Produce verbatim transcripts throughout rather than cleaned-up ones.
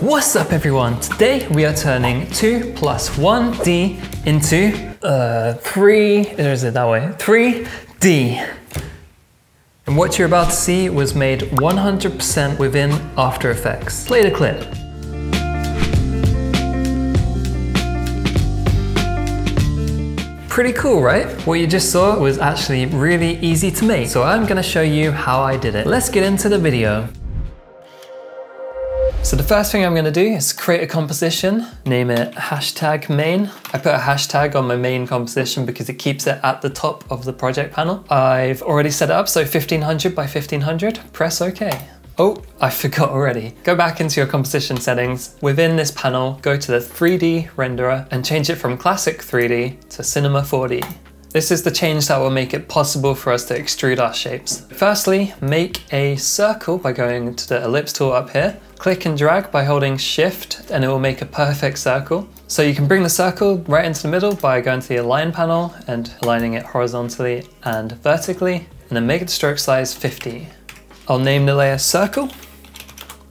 What's up everyone? Today we are turning two plus one D into uh, three, or is it that way? three D. And what you're about to see was made one hundred percent within After Effects. Play the clip. Pretty cool, right? What you just saw was actually really easy to make. So I'm gonna show you how I did it. Let's get into the video. So the first thing I'm gonna do is create a composition, name it hashtag main. I put a hashtag on my main composition because it keeps it at the top of the project panel. I've already set it up, so fifteen hundred by fifteen hundred, press OK. Oh, I forgot already. Go back into your composition settings. Within this panel, go to the three D renderer and change it from classic three D to Cinema four D. This is the change that will make it possible for us to extrude our shapes. Firstly, make a circle by going to the ellipse tool up here. Click and drag by holding shift and it will make a perfect circle. So you can bring the circle right into the middle by going to the align panel and aligning it horizontally and vertically, and then make it stroke size fifty. I'll name the layer circle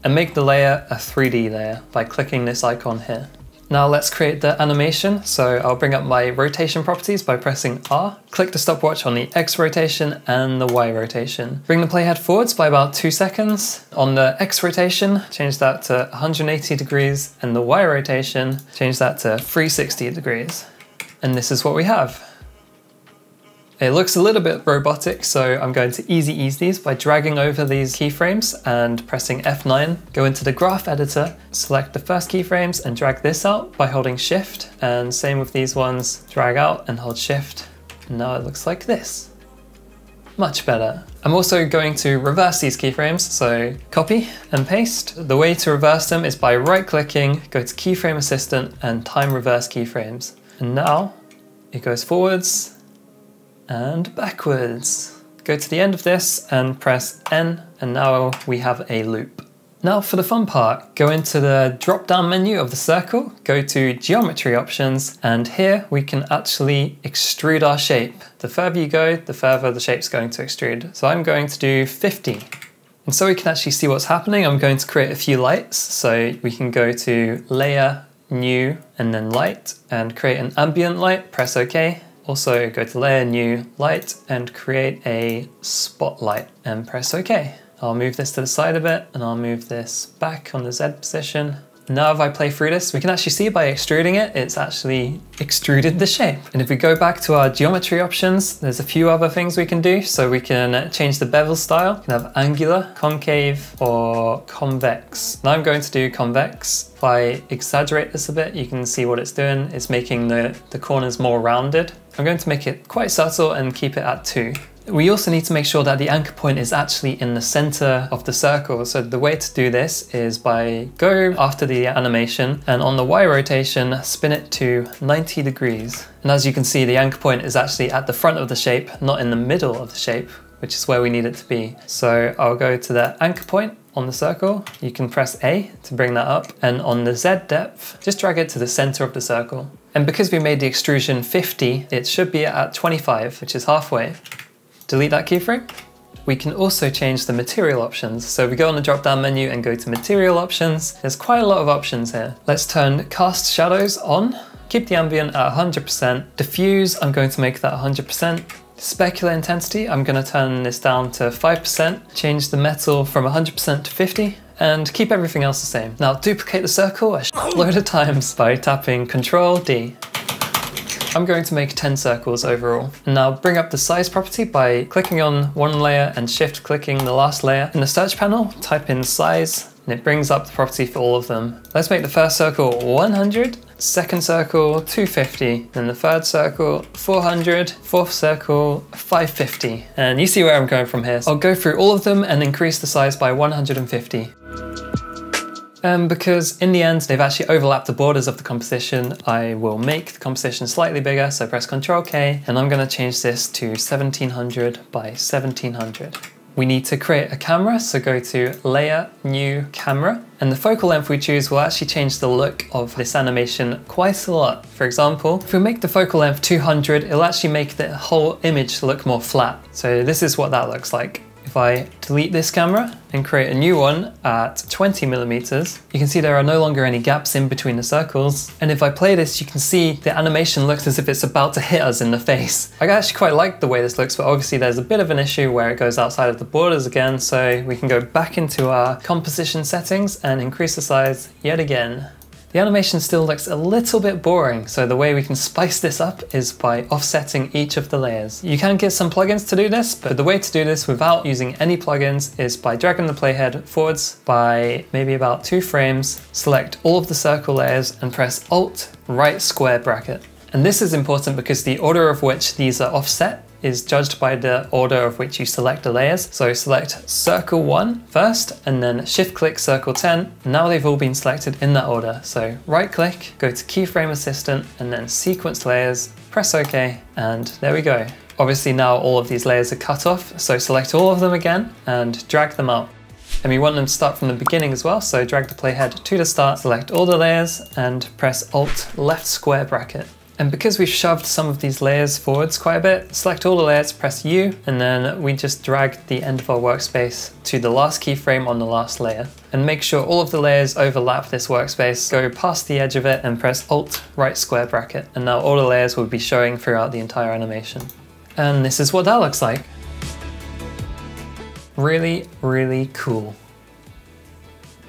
and make the layer a three D layer by clicking this icon here. Now let's create the animation. So I'll bring up my rotation properties by pressing R. Click the stopwatch on the X rotation and the Y rotation. Bring the playhead forwards by about two seconds. On the X rotation, change that to one hundred eighty degrees, and the Y rotation, change that to three hundred sixty degrees. And this is what we have. It looks a little bit robotic, so I'm going to easy ease these by dragging over these keyframes and pressing F nine. Go into the graph editor, select the first keyframes and drag this out by holding shift, and same with these ones, drag out and hold shift. And now it looks like this. Much better. I'm also going to reverse these keyframes, so copy and paste. The way to reverse them is by right clicking, go to keyframe assistant and time reverse keyframes. And now it goes forwards and backwards. Go to the end of this and press N, and now we have a loop. Now for the fun part, go into the drop down menu of the circle, go to geometry options, and here we can actually extrude our shape. The further you go, the further the shape's going to extrude. So I'm going to do fifty. And so we can actually see what's happening, I'm going to create a few lights. So we can go to layer, new, and then light, and create an ambient light, press OK. Also go to layer, new, light, and create a spotlight and press OK. I'll move this to the side a bit and I'll move this back on the Z position. Now if I play through this, we can actually see by extruding it, it's actually extruded the shape. And if we go back to our geometry options, there's a few other things we can do. So we can change the bevel style. We can have angular, concave, or convex. Now I'm going to do convex. If I exaggerate this a bit, you can see what it's doing. It's making the, the corners more rounded. I'm going to make it quite subtle and keep it at two. We also need to make sure that the anchor point is actually in the center of the circle. So the way to do this is by go after the animation and on the Y rotation, spin it to ninety degrees. And as you can see, the anchor point is actually at the front of the shape, not in the middle of the shape, which is where we need it to be. So I'll go to the anchor point on the circle. You can press A to bring that up. And on the Z depth, just drag it to the center of the circle. And because we made the extrusion fifty, it should be at twenty-five, which is halfway. Delete that keyframe. We can also change the material options. So we go on the drop down menu and go to material options. There's quite a lot of options here. Let's turn cast shadows on, keep the ambient at one hundred percent. Diffuse, I'm going to make that one hundred percent. Specular intensity, I'm gonna turn this down to five percent. Change the metal from one hundred percent to fifty and keep everything else the same. Now duplicate the circle a shitload of times by tapping control D. I'm going to make ten circles overall. And now bring up the size property by clicking on one layer and shift clicking the last layer. In the search panel, type in size and it brings up the property for all of them. Let's make the first circle one hundred, second circle two hundred fifty, then the third circle four hundred, fourth circle five hundred fifty. And you see where I'm going from here. So I'll go through all of them and increase the size by one hundred fifty. Um, because in the end, they've actually overlapped the borders of the composition. I will make the composition slightly bigger, so press control K, and I'm gonna change this to seventeen hundred by seventeen hundred. We need to create a camera, so go to layer, new, camera, and the focal length we choose will actually change the look of this animation quite a lot. For example, if we make the focal length two hundred, it'll actually make the whole image look more flat. So this is what that looks like. If I delete this camera and create a new one at twenty millimeters, you can see there are no longer any gaps in between the circles. And if I play this, you can see the animation looks as if it's about to hit us in the face. I actually quite like the way this looks, but obviously there's a bit of an issue where it goes outside of the borders again. So we can go back into our composition settings and increase the size yet again. The animation still looks a little bit boring, so the way we can spice this up is by offsetting each of the layers. You can get some plugins to do this, but the way to do this without using any plugins is by dragging the playhead forwards by maybe about two frames, select all of the circle layers and press Alt, right square bracket. And this is important because the order of which these are offset is judged by the order of which you select the layers. So select circle one first and then shift click circle ten. Now they've all been selected in that order. So right click, go to keyframe assistant and then sequence layers, press OK, and there we go. Obviously now all of these layers are cut off. So select all of them again and drag them out. And we want them to start from the beginning as well. So drag the playhead to the start, select all the layers and press Alt left square bracket. And because we've shoved some of these layers forwards quite a bit, select all the layers, press U, and then we just drag the end of our workspace to the last keyframe on the last layer. And make sure all of the layers overlap this workspace, go past the edge of it and press Alt, right square bracket. And now all the layers will be showing throughout the entire animation. And this is what that looks like. Really, really cool.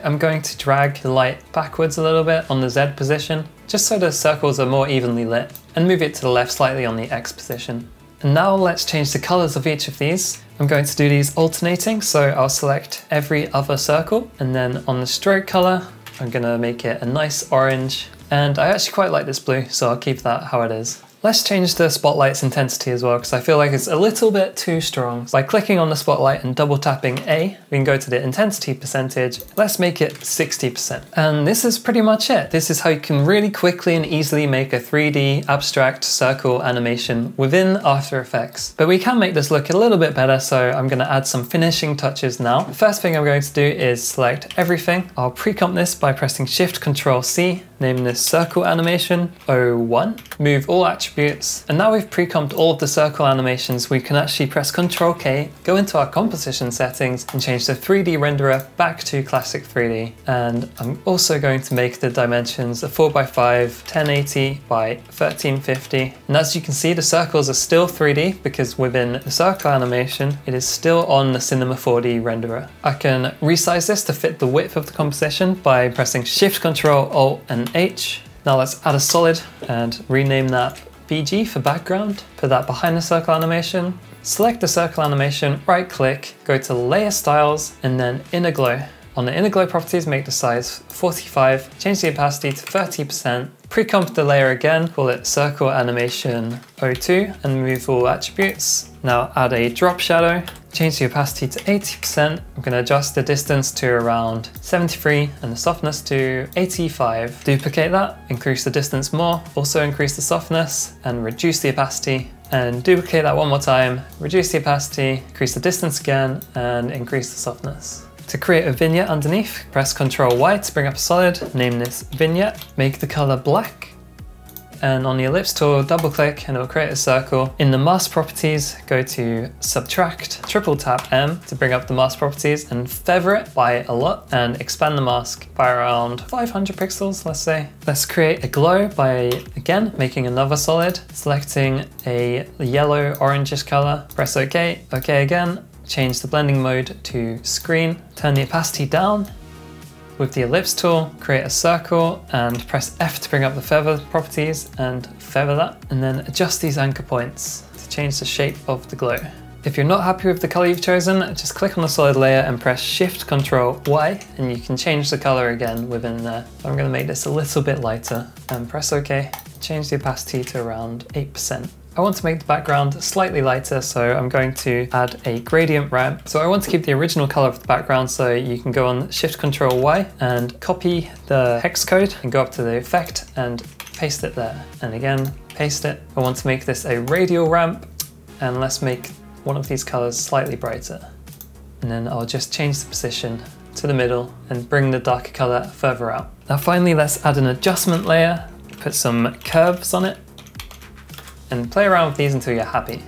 I'm going to drag the light backwards a little bit on the Z position, just so the circles are more evenly lit, and move it to the left slightly on the X position. And now let's change the colors of each of these. I'm going to do these alternating, so I'll select every other circle, and then on the stroke color, I'm gonna make it a nice orange. And I actually quite like this blue, so I'll keep that how it is. Let's change the spotlight's intensity as well, because I feel like it's a little bit too strong. By clicking on the spotlight and double tapping A, we can go to the intensity percentage. Let's make it sixty percent. And this is pretty much it. This is how you can really quickly and easily make a three D abstract circle animation within After Effects. But we can make this look a little bit better, so I'm gonna add some finishing touches now. The first thing I'm going to do is select everything. I'll pre-comp this by pressing Shift Control C, name this circle animation zero one, move all attributes. And now we've pre-comped all of the circle animations, we can actually press Control K, go into our composition settings and change the three D renderer back to classic three D. And I'm also going to make the dimensions a four by five, ten eighty by thirteen fifty. And as you can see, the circles are still three D because within the circle animation, it is still on the Cinema four D renderer. I can resize this to fit the width of the composition by pressing Shift, Control, Alt and H. Now let's add a solid and rename that B G for background, put that behind the circle animation, select the circle animation, right click, go to layer styles and then inner glow. On the inner glow properties, make the size forty-five, change the opacity to thirty percent, pre-comp the layer again, call it circle animation zero two and move all attributes. Now add a drop shadow, change the opacity to eighty percent. I'm gonna adjust the distance to around seventy-three and the softness to eighty-five. Duplicate that, increase the distance more, also increase the softness and reduce the opacity. And duplicate that one more time, reduce the opacity, increase the distance again and increase the softness. To create a vignette underneath, press Control Y to bring up a solid, name this vignette, make the color black, and on the ellipse tool, double click and it'll create a circle. In the mask properties, go to subtract, triple tap M to bring up the mask properties and feather it by a lot and expand the mask by around five hundred pixels, let's say. Let's create a glow by, again, making another solid, selecting a yellow orangish color, press OK, OK again, change the blending mode to screen, turn the opacity down. With the ellipse tool, create a circle and press F to bring up the feather properties and feather that. And then adjust these anchor points to change the shape of the glow. If you're not happy with the color you've chosen, just click on the solid layer and press Shift Control Y and you can change the color again within there. I'm gonna make this a little bit lighter and press OK. Change the opacity to around eight percent. I want to make the background slightly lighter, so I'm going to add a gradient ramp. So I want to keep the original color of the background, so you can go on Shift Control Y and copy the hex code and go up to the effect and paste it there. And again, paste it. I want to make this a radial ramp and let's make one of these colors slightly brighter. And then I'll just change the position to the middle and bring the darker color further out. Now finally, let's add an adjustment layer, put some curves on it, and play around with these until you're happy.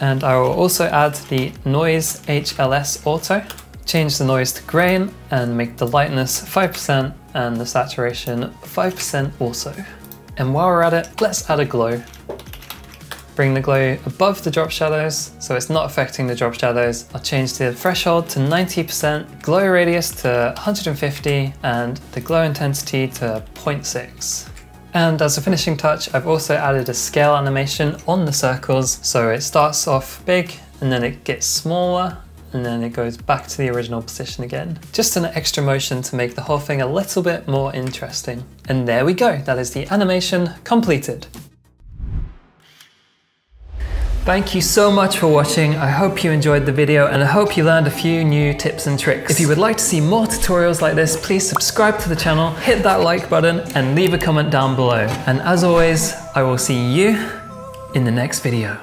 and I will also add the noise H L S auto. Change the noise to grain and make the lightness five percent and the saturation five percent also. And while we're at it, let's add a glow. Bring the glow above the drop shadows so it's not affecting the drop shadows. I'll change the threshold to ninety percent, glow radius to one hundred fifty and the glow intensity to zero point six. And as a finishing touch, I've also added a scale animation on the circles, so it starts off big and then it gets smaller and then it goes back to the original position again. Just an extra motion to make the whole thing a little bit more interesting. And there we go, that is the animation completed. Thank you so much for watching. I hope you enjoyed the video and I hope you learned a few new tips and tricks. If you would like to see more tutorials like this, please subscribe to the channel, hit that like button and leave a comment down below. And as always, I will see you in the next video.